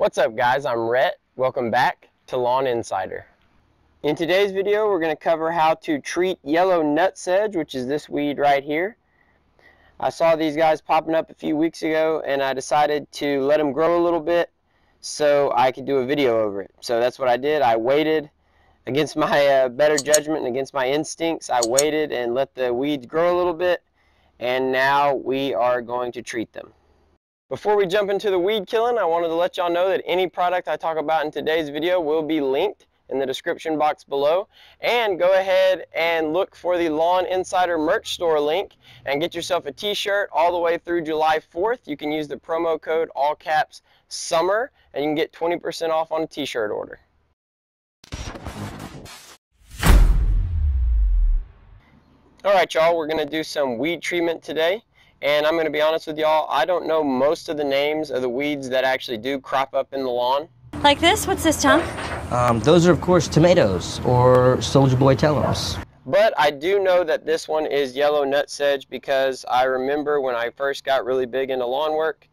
What's up guys, I'm Rhett. Welcome back to Lawn Insider. In today's video, we're going to cover how to treat yellow nutsedge, which is this weed right here. I saw these guys popping up a few weeks ago and I decided to let them grow a little bit so I could do a video over it. So that's what I did. I waited against my better judgment and against my instincts. I waited and let the weeds grow a little bit, and now we are going to treat them. Before we jump into the weed killing, I wanted to let y'all know that any product I talk about in today's video will be linked in the description box below. And go ahead and look for the Lawn Insider merch store link and get yourself a t-shirt all the way through July 4th. You can use the promo code, all caps, SUMMER, and you can get 20% off on a t-shirt order. All right, y'all, we're gonna do some weed treatment today. And I'm going to be honest with y'all, I don't know most of the names of the weeds that actually do crop up in the lawn. Like this? What's this, Tom? Those are, of course, tomatoes or Soldier Boy Tellers. But I do know that this one is yellow nutsedge because I remember when I first got really big into lawn work,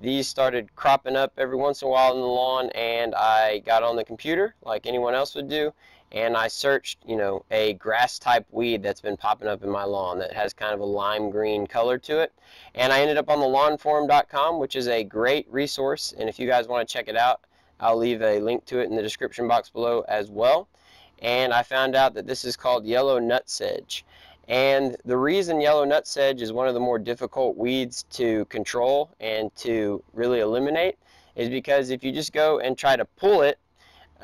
these started cropping up every once in a while in the lawn, and I got on the computer like anyone else would do, and I searched, you know, a grass type weed that's been popping up in my lawn that has kind of a lime green color to it. And I ended up on TheLawnForum.com, which is a great resource. And if you guys want to check it out, I'll leave a link to it in the description box below as well. And I found out that this is called yellow nutsedge. And the reason yellow nutsedge is one of the more difficult weeds to control and to really eliminate is because if you just go and try to pull it,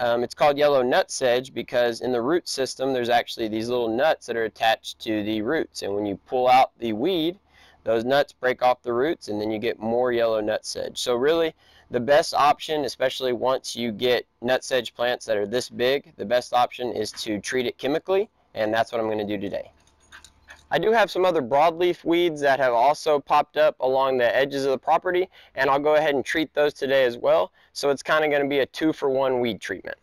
it's called yellow nutsedge because in the root system there's actually these little nuts that are attached to the roots, and when you pull out the weed, those nuts break off the roots and then you get more yellow nutsedge. So really the best option, especially once you get nutsedge plants that are this big, the best option is to treat it chemically, and that's what I'm going to do today. I do have some other broadleaf weeds that have also popped up along the edges of the property, and I'll go ahead and treat those today as well. So it's kind of going to be a 2-for-1 weed treatment.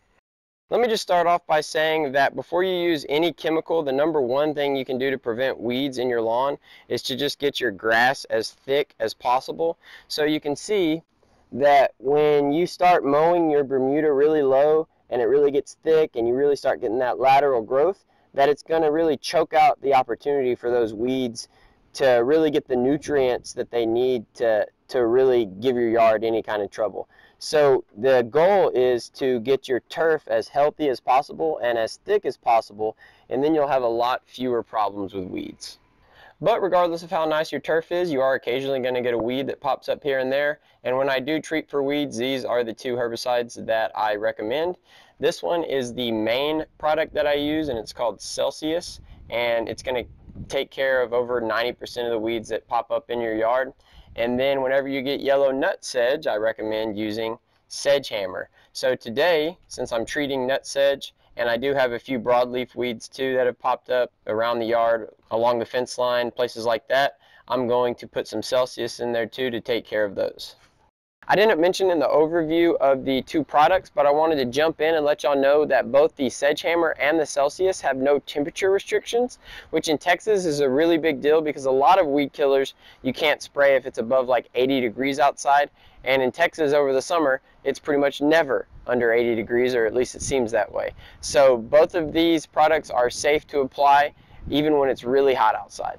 Let me just start off by saying that before you use any chemical, the number one thing you can do to prevent weeds in your lawn is to just get your grass as thick as possible. So you can see that when you start mowing your Bermuda really low and it really gets thick and you really start getting that lateral growth, that it's going to really choke out the opportunity for those weeds to really get the nutrients that they need to really give your yard any kind of trouble. So the goal is to get your turf as healthy as possible and as thick as possible, and then you'll have a lot fewer problems with weeds. But regardless of how nice your turf is, you are occasionally going to get a weed that pops up here and there. And when I do treat for weeds, these are the two herbicides that I recommend. This one is the main product that I use, and it's called Celsius, and it's going to take care of over 90% of the weeds that pop up in your yard. And then whenever you get yellow nutsedge, I recommend using Sedgehammer. So today, since I'm treating nutsedge, and I do have a few broadleaf weeds too that have popped up around the yard, along the fence line, places like that, I'm going to put some Celsius in there too to take care of those. I didn't mention in the overview of the two products, but I wanted to jump in and let y'all know that both the Sedgehammer and the Celsius have no temperature restrictions, which in Texas is a really big deal because a lot of weed killers you can't spray if it's above like 80 degrees outside, and in Texas over the summer it's pretty much never under 80 degrees, or at least it seems that way. So both of these products are safe to apply even when it's really hot outside.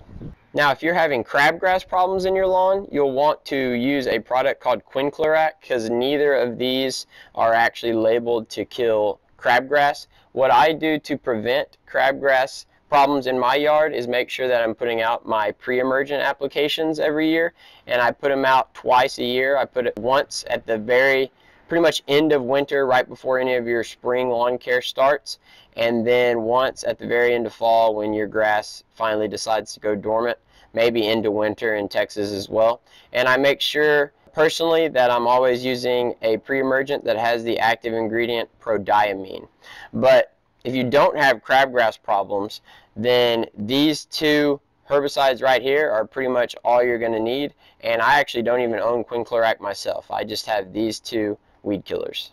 Now, if you're having crabgrass problems in your lawn, you'll want to use a product called Quinclorac because neither of these are actually labeled to kill crabgrass. What I do to prevent crabgrass problems in my yard is make sure that I'm putting out my pre-emergent applications every year, and I put them out twice a year. I put it once at the very pretty much end of winter, right before any of your spring lawn care starts, and then once at the very end of fall when your grass finally decides to go dormant, maybe into winter in Texas as well. And I make sure personally that I'm always using a pre-emergent that has the active ingredient Prodiamine. But if you don't have crabgrass problems, then these two herbicides right here are pretty much all you're going to need. And I actually don't even own Quinclorac myself. I just have these two weed killers.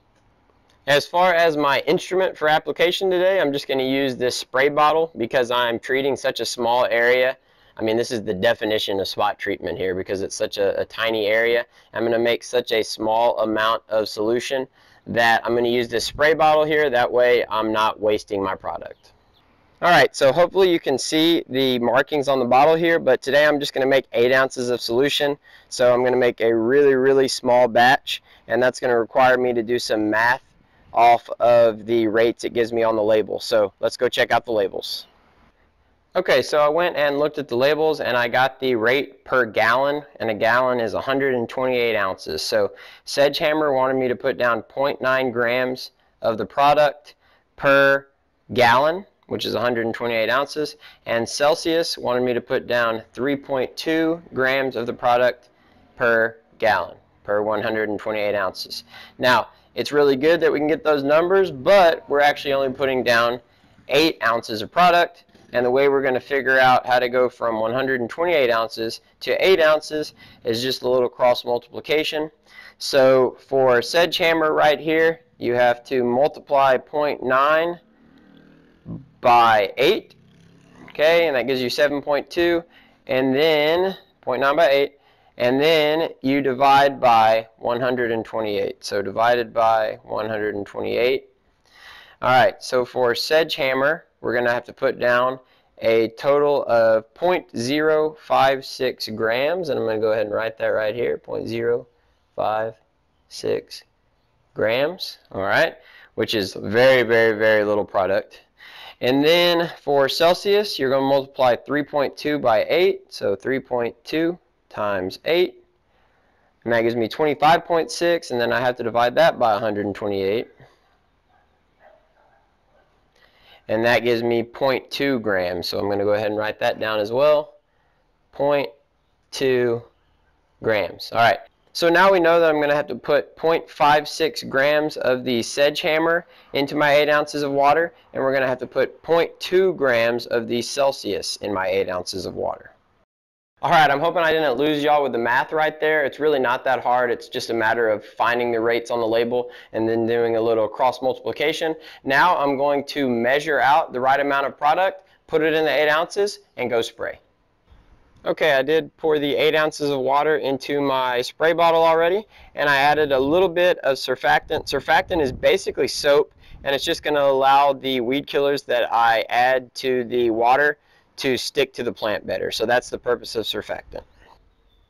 As far as my instrument for application today, I'm just going to use this spray bottle because I'm treating such a small area I mean, this is the definition of spot treatment here because it's such a tiny area. I'm going to make such a small amount of solution that I'm going to use this spray bottle here. That way I'm not wasting my product. All right, so hopefully you can see the markings on the bottle here, but today I'm just going to make 8 ounces of solution. So I'm going to make a really, really small batch, and that's going to require me to do some math off of the rates it gives me on the label. So let's go check out the labels. Okay, so I went and looked at the labels and I got the rate per gallon, and a gallon is 128 ounces. So Sedgehammer wanted me to put down 0.9 grams of the product per gallon, which is 128 ounces, and Celsius wanted me to put down 3.2 grams of the product per gallon, per 128 ounces. Now, it's really good that we can get those numbers, but we're actually only putting down 8 ounces of product. And the way we're going to figure out how to go from 128 ounces to 8 ounces is just a little cross multiplication. So for Sedgehammer right here, you have to multiply 0.9 by 8, okay, and that gives you 7.2, and then 0.9 by 8, and then you divide by 128. So divided by 128. All right, so for Sedgehammer, we're going to have to put down a total of 0.056 grams, and I'm going to go ahead and write that right here, 0.056 grams, all right, which is very, very, very little product. And then for Celsius, you're going to multiply 3.2 by 8, so 3.2 times 8, and that gives me 25.6, and then I have to divide that by 128. And that gives me 0.2 grams. So I'm going to go ahead and write that down as well. 0.2 grams. All right. So now we know that I'm going to have to put 0.56 grams of the Sedgehammer into my 8 ounces of water. And we're going to have to put 0.2 grams of the Celsius in my 8 ounces of water. All right, I'm hoping I didn't lose y'all with the math right there. It's really not that hard. It's just a matter of finding the rates on the label and then doing a little cross multiplication. Now I'm going to measure out the right amount of product, put it in the 8 ounces, and go spray. Okay, I did pour the 8 ounces of water into my spray bottle already, and I added a little bit of surfactant. Surfactant is basically soap, and it's just going to allow the weed killers that I add to the water to stick to the plant better. So that's the purpose of surfactant.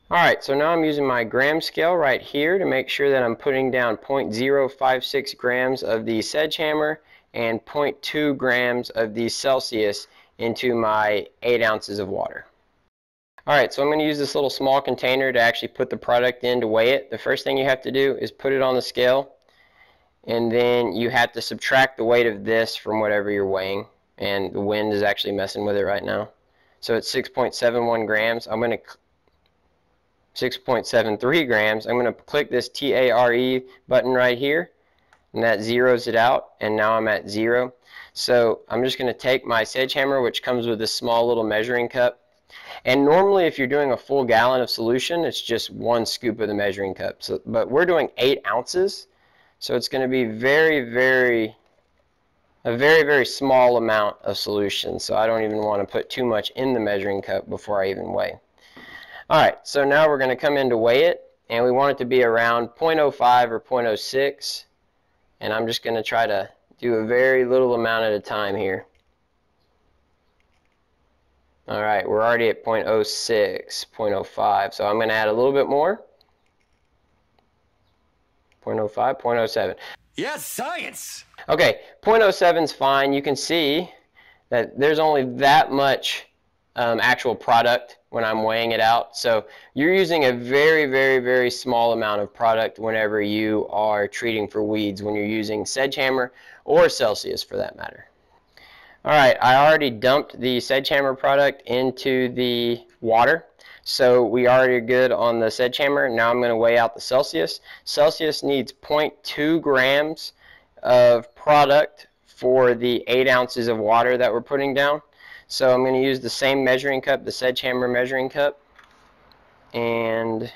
All right, so now I'm using my gram scale right here to make sure that I'm putting down 0.056 grams of the Sedgehammer and 0.2 grams of the Celsius into my 8 ounces of water. All right, so I'm going to use this little small container to actually put the product in to weigh it. The first thing you have to do is put it on the scale, and then you have to subtract the weight of this from whatever you're weighing. And the wind is actually messing with it right now. So it's 6.71 grams. I'm going to 6.73 grams. I'm going to click this TARE button right here, and that zeroes it out, and now I'm at 0. So I'm just going to take my Sedgehammer, which comes with this small little measuring cup. And normally if you're doing a full gallon of solution, it's just 1 scoop of the measuring cup. So, but we're doing 8 ounces, so it's going to be a very, very small amount of solution, so I don't even want to put too much in the measuring cup before I even weigh. All right, so now we're going to come in to weigh it, and we want it to be around 0.05 or 0.06, and I'm just going to try to do a very little amount at a time here. All right, we're already at 0.06, 0.05, so I'm going to add a little bit more. 0.05, 0.07. Yes, science! Okay, 0.07 is fine. You can see that there's only that much actual product when I'm weighing it out. So you're using a very, very, very small amount of product whenever you are treating for weeds, when you're using Sedgehammer or Celsius for that matter. All right, I already dumped the Sedgehammer product into the water. So we already are good on the Sedgehammer. Now I'm going to weigh out the Celsius. Celsius needs 0.2 grams of product for the 8 ounces of water that we're putting down. So I'm going to use the same measuring cup, the Sedgehammer measuring cup. And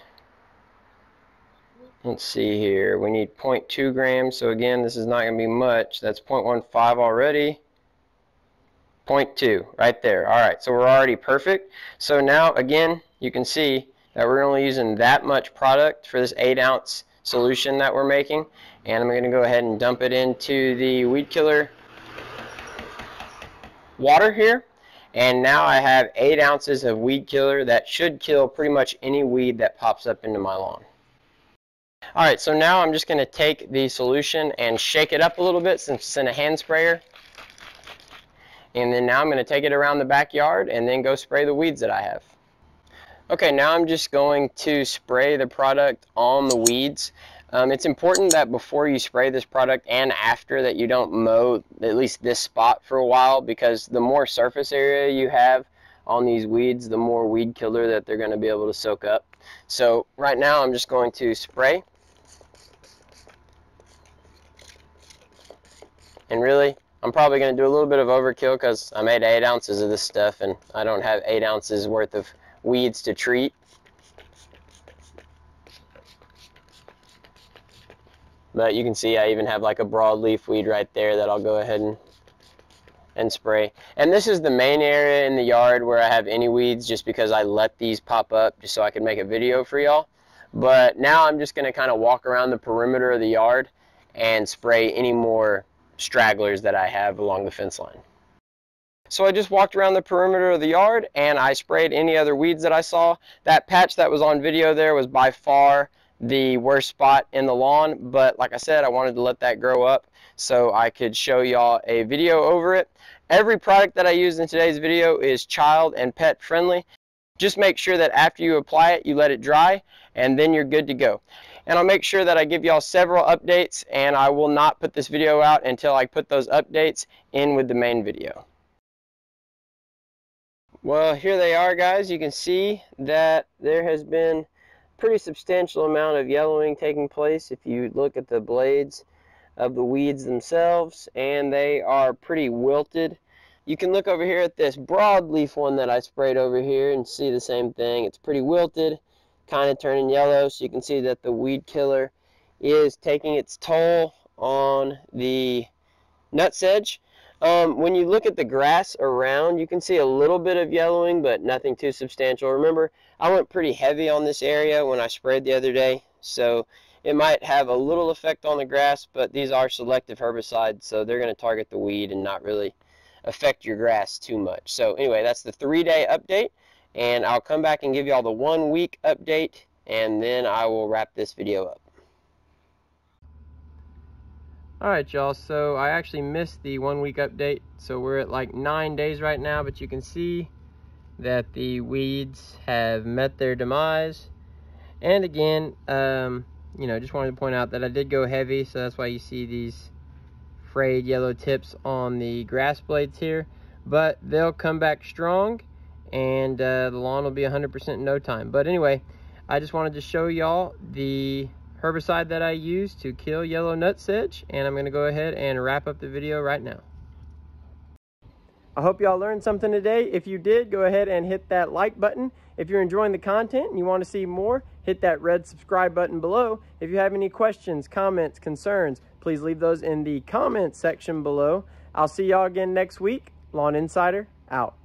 let's see here. We need 0.2 grams. So again, this is not going to be much. That's 0.15 already. 0.2 right there. All right, so we're already perfect. So now, again, you can see that we're only using that much product for this 8-ounce solution that we're making. And I'm going to go ahead and dump it into the weed killer water here. And now I have 8 ounces of weed killer that should kill pretty much any weed that pops up into my lawn. All right, so now I'm just going to take the solution and shake it up a little bit since it's in a hand sprayer. And then now I'm going to take it around the backyard and then go spray the weeds that I have. Okay, now I'm just going to spray the product on the weeds. It's important that before you spray this product and after that you don't mow at least this spot for a while, because the more surface area you have on these weeds, the more weed killer that they're going to be able to soak up. So right now I'm just going to spray and really I'm probably going to do a little bit of overkill because I made 8 ounces of this stuff and I don't have 8 ounces worth of weeds to treat. But you can see I even have like a broadleaf weed right there that I'll go ahead and spray. And this is the main area in the yard where I have any weeds, just because I let these pop up just so I could make a video for y'all. But now I'm just going to kind of walk around the perimeter of the yard and spray any more stragglers that I have along the fence line. So I just walked around the perimeter of the yard and I sprayed any other weeds that I saw. That patch that was on video there was by far the worst spot in the lawn, but like I said, I wanted to let that grow up so I could show y'all a video over it. Every product that I used in today's video is child and pet friendly. Just make sure that after you apply it, you let it dry, and then you're good to go. And I'll make sure that I give y'all several updates, and I will not put this video out until I put those updates in with the main video. Well, here they are, guys. You can see that there has been pretty substantial amount of yellowing taking place if you look at the blades of the weeds themselves, and they are pretty wilted. You can look over here at this broadleaf one that I sprayed over here and see the same thing. It's pretty wilted, kind of turning yellow, so you can see that the weed killer is taking its toll on the nutsedge. When you look at the grass around, you can see a little bit of yellowing, but nothing too substantial. Remember, I went pretty heavy on this area when I sprayed the other day, so it might have a little effect on the grass, but these are selective herbicides, so they're going to target the weed and not really affect your grass too much. So anyway, that's the 3-day update, and I'll come back and give you all the 1-week update, and then I will wrap this video up. Alright y'all, so I actually missed the 1-week update, so we're at like 9 days right now, but you can see that the weeds have met their demise. And again, you know, just wanted to point out that I did go heavy, so that's why you see these frayed yellow tips on the grass blades here, but they'll come back strong, and the lawn will be 100% in no time. But anyway, I just wanted to show y'all the herbicide that I use to kill yellow nutsedge, and I'm going to go ahead and wrap up the video right now. I hope y'all learned something today. If you did, go ahead and hit that like button. If you're enjoying the content and you want to see more, hit that red subscribe button below. If you have any questions, comments, concerns, please leave those in the comments section below. I'll see y'all again next week. Lawn Insider out.